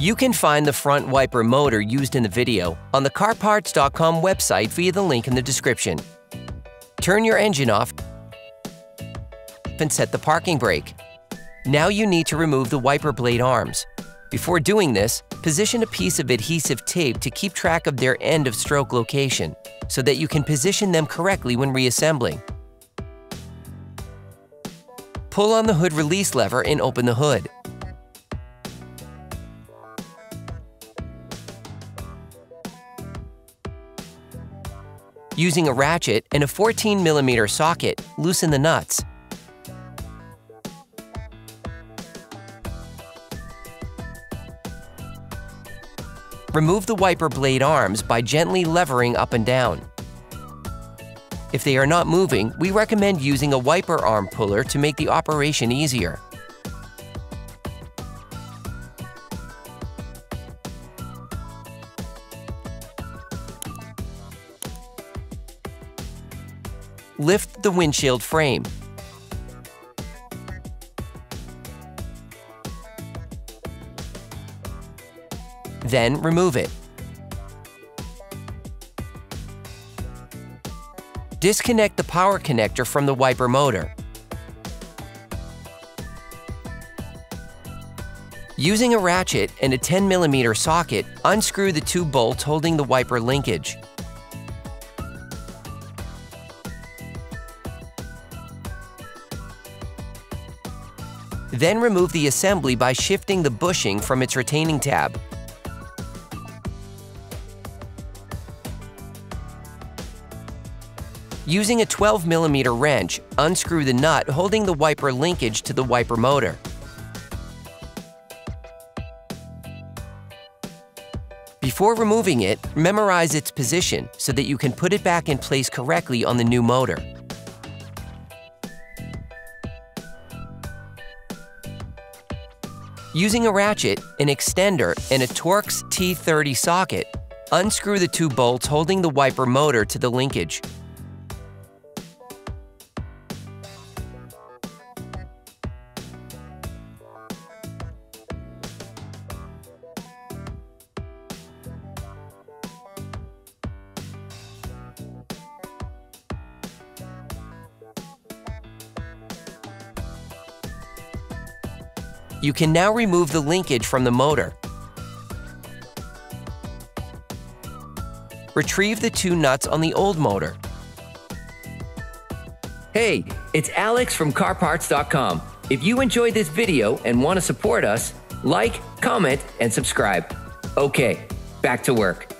You can find the front wiper motor used in the video on the CarParts.com website via the link in the description. Turn your engine off and set the parking brake. Now you need to remove the wiper blade arms. Before doing this, position a piece of adhesive tape to keep track of their end of stroke location so that you can position them correctly when reassembling. Pull on the hood release lever and open the hood. Using a ratchet and a 14mm socket, loosen the nuts. Remove the wiper blade arms by gently levering up and down. If they are not moving, we recommend using a wiper arm puller to make the operation easier. Lift the windshield frame. Then remove it. Disconnect the power connector from the wiper motor. Using a ratchet and a 10mm socket, unscrew the two bolts holding the wiper linkage. Then remove the assembly by shifting the bushing from its retaining tab. Using a 12mm wrench, unscrew the nut holding the wiper linkage to the wiper motor. Before removing it, memorize its position so that you can put it back in place correctly on the new motor. Using a ratchet, an extender, and a Torx T30 socket, unscrew the two bolts holding the wiper motor to the linkage. You can now remove the linkage from the motor. Retrieve the two nuts on the old motor. Hey, it's Alex from CarParts.com. If you enjoyed this video and want to support us, like, comment, and subscribe. Okay, back to work.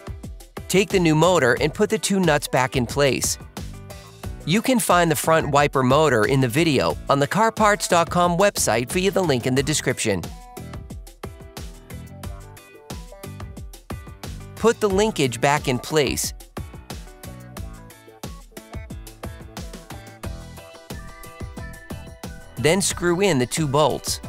Take the new motor and put the two nuts back in place. You can find the front wiper motor in the video on the CarParts.com website via the link in the description. Put the linkage back in place. Then screw in the two bolts.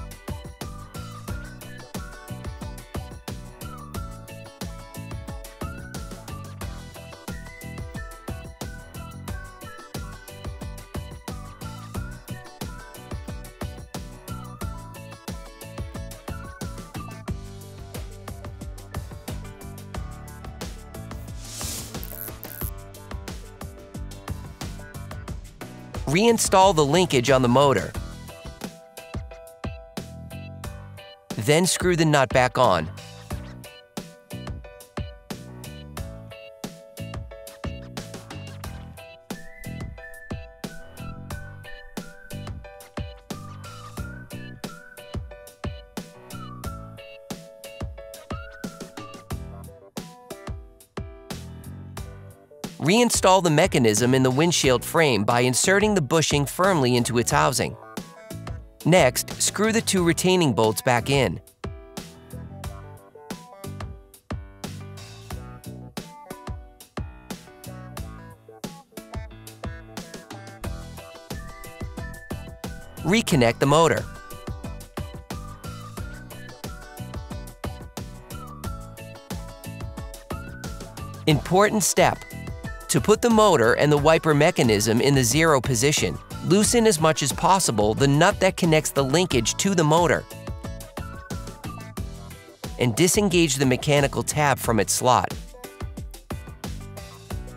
Reinstall the linkage on the motor. Then screw the nut back on. Reinstall the mechanism in the windshield frame by inserting the bushing firmly into its housing. Next, screw the two retaining bolts back in. Reconnect the motor. Important step. To put the motor and the wiper mechanism in the zero position, loosen as much as possible the nut that connects the linkage to the motor. and disengage the mechanical tab from its slot.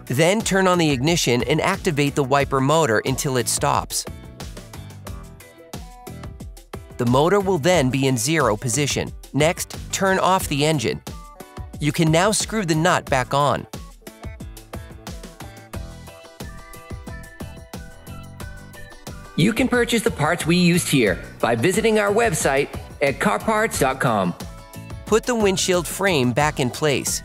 Then turn on the ignition and activate the wiper motor until it stops. The motor will then be in zero position. Next, turn off the engine. You can now screw the nut back on. You can purchase the parts we used here by visiting our website at CarParts.com. Put the windshield frame back in place.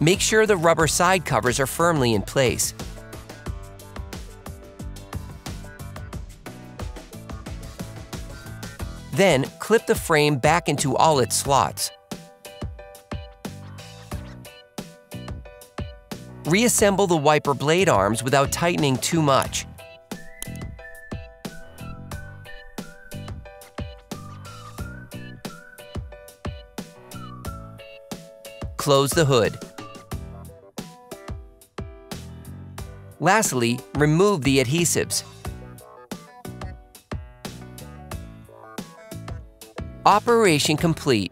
Make sure the rubber side covers are firmly in place. Then, clip the frame back into all its slots. Reassemble the wiper blade arms without tightening too much. Close the hood. Lastly, remove the adhesives. Operation complete.